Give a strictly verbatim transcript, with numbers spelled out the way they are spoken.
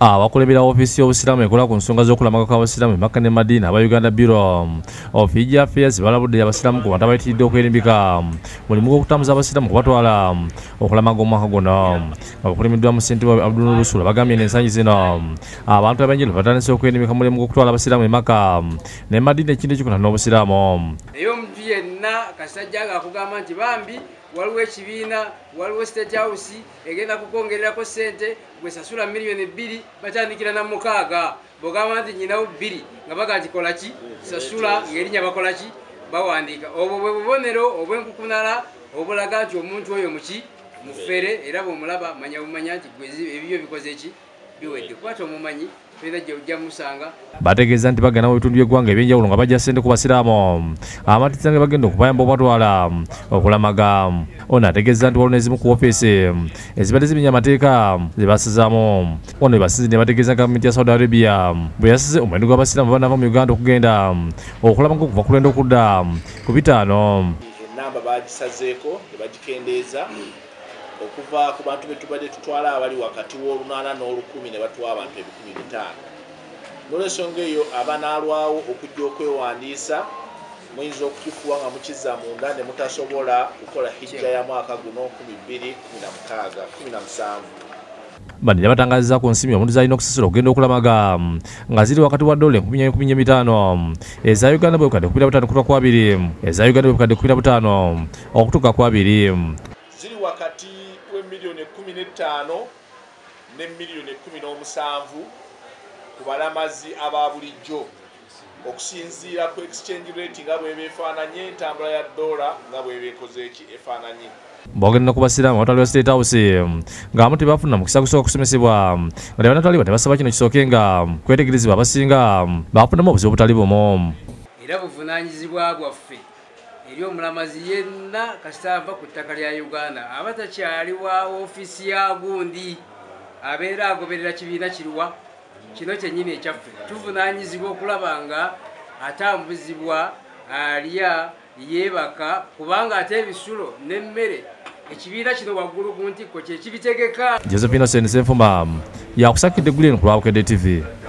abakulebera ofisi y'obusiraamu ekola ku nsonga z'okulamaka kw'abasiraamu Makka ne Madina aba Uganda Bureau of Hajj Affairs balabudde abasiraamu ku bantu abayitiridde okwerimbika mulimu gw'okutambuza abasiraamu kubatwala okulamaga omwaka guno abakulembeddwa mu ssentebe Abdul Nur Rusula bagambye n'ensangi zino abantu abanjulu batandise okwerimbika mulimu gw'okutwala abasiraamu Makka ne Madina ekintu ekikona n'obusiraamu eyo omuntu yenna kasajja akugamba nti bambi waliwo ekibiina waliwo State House egenda kukongererako ssente gwesasula miliyoni bbiri batandikira na mukaaga bogamba nti nyinawo bbiri nga baga kikola ki sasula ng'erinnya bakola ki bawandiika obwo bwe bubonero obw'enkukunala obulaga nti omuntu oyo muki mufere era bw'omulaba manya bumanya nti gwezi ebibyo bikoze ki biwedde kwata omumanyi bategeza nti bagana mu bitundu by'eggwanga ebyenjawulo nga bajja ssente ku basiraamu amatizange bagenda okubayamba okubatwala okulamaga. Ono ategeza nti waliwo n'ezimu ku woofiisi ezibadde zimenya amateeka ze basizaamu. Ono ebasinzidde ne bategeeza gavumenti ya Saudi Arabia bwe yasize omuwendo gw'abasiraamu abanaava mu Uganda okugenda okulamaga okuva ku lwenda okudda ku bitaano. Ennamba baagisazeeko ne bagikendeeza okuva ku bantu betubadde tutwala abali wakati w'olunaana n'olukumi ne batuwa abantu ebikumi bitaano. N'olwensonga eyo abanaalwawo okujja okwewandiisa muyinza okukifuwa nga mukiza munda ne mutasobola kukola hijja ya mwaka guno kkumi bbiri kkumi na mukaaga kkumi na musanvu. Bani yabatangaza ku nsimbi omuntu zalina okusasula okugenda okulamaga nga ziri wakati wa dola enkumi bbiri mu bitaano eza Uganda bwe bukadde kumi na butaano okutuuka ku abiri eza Uganda bwe bukadde kumi na butaano okutuuka ku abiri ziri wakati miliyoni kumi n'ettaano ne miliyoni kumi n'omusanvu ku balamazi aba bulijjo okusinziira ku exchange rate nga bw'eba efaananye entambula ya ddoola nga bw'eba ekoze eki efaananye. Bw'ogenda ku basiraamu abatwalibwa State House ng'abamu tebafuna mukisa kusooka kusomesebwa nga tebanatwalibwa tebasaba kino kisooke nga kwetegerezebwa abasinga bafunamu obuzibu obutali bumu era buvunaanyizibwa bwaffe eri omulamazi yenna kasita ava ku ttaka lya Uganda abatakyaliwa ofiisi ya gundi abeera agoberera kibiina kiruwa kino kyennyini ekyaffe tuvunaanyizibwa okulaba nga atambuzibwa alya yeebaka kubanga ate ebisulo n'emmere ekibiina kino waggulu ku ntikko kyekibitegeka. Josephine Sensenfuma yakusakidde Green ku Lwabukedde T V.